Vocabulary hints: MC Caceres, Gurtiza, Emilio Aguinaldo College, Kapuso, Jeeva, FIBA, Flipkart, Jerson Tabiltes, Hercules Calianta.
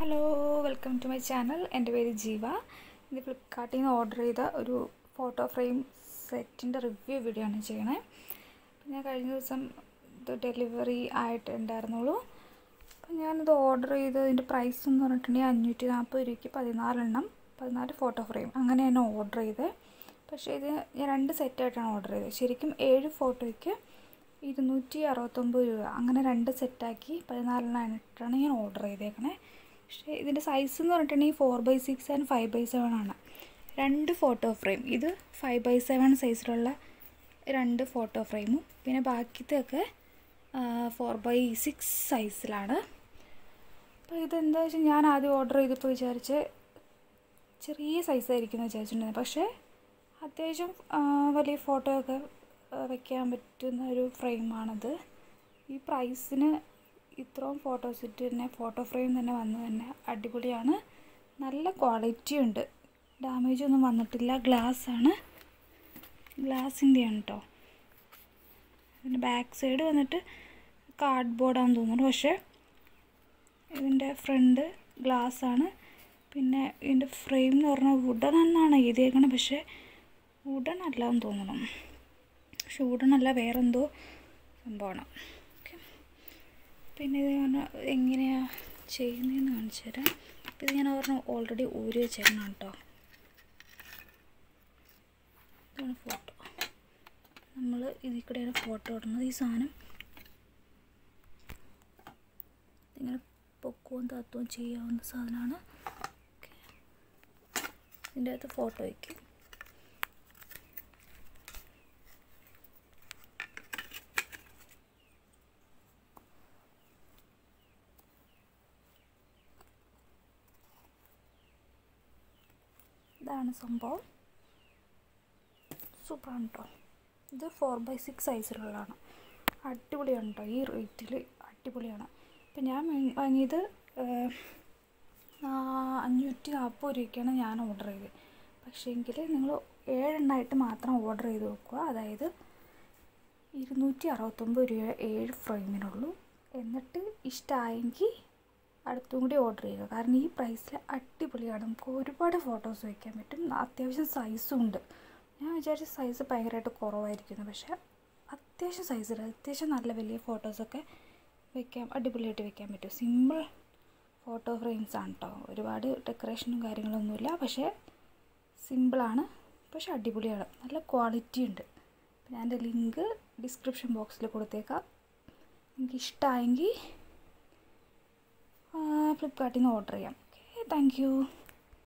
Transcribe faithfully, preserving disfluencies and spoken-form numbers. Hello, welcome to my channel. I am Jeeva. I am going to order a photo frame set review video. I am going to delivery I am order the price of five hundred thirty-four photo frame. I am order the two set. I order seven photo two sixty-nine set. I order this size is four by six and five by seven. Two photo frame. This is five by seven size. Two photo frame. Then the four by six size. Now, I order this three size. But this is photo frame. This price is इत्रों photo photo frame देने वांधो quality ഉണ്ട്. Damage ഒന്നും വന്നിട്ടില്ല glass ആണ് glass in the back side വന്നിട്ട് cardboard ആണെന്ന് തോന്നുന്നു പക്ഷേ ഇതിന്റെ front glass ആണ് പിന്നെ ഇതിന്റെ frame എന്ന് പറഞ്ഞ wooden ആണെന്നാണ് എഴുതിയേക്കണേ പക്ഷേ wooden അല്ല എന്ന് തോന്നുന്നു പക്ഷേ wooden അല്ല വേറെ എന്തോ സംഭവമാണ് പിന്നെ ഞാൻ എങ്ങനെയാ ചെയ്യുന്നേന്ന് കാണിച്ചു തരാം. ഇത് ഞാൻ ഓൾറെഡി ഊരി വെച്ചിട്ടുണ്ട് ട്ടോ. ഇതാണ് ഫോട്ടോ. നമ്മൾ ഇതിക്കൂടെയാണ് ഫോട്ടോ ഇടുന്നത്. ഈ സാധനം ഇങ്ങനെ പൊക്കവും താത്തവും ചെയ്യാവുന്ന സാധനമാണ്. ഇതിന്റെ അകത്ത് ഫോട്ടോ വെക്കും. That is super. This is four by six size. I will show you this. I will show I order this. I will order this. I will order this. I will order this price. I will order photos. I will size. I size. I will order this size. Photos. Simple photo frames. Decoration. Simple. Quality. Link in the description box. Flipkart order. Okay, thank you.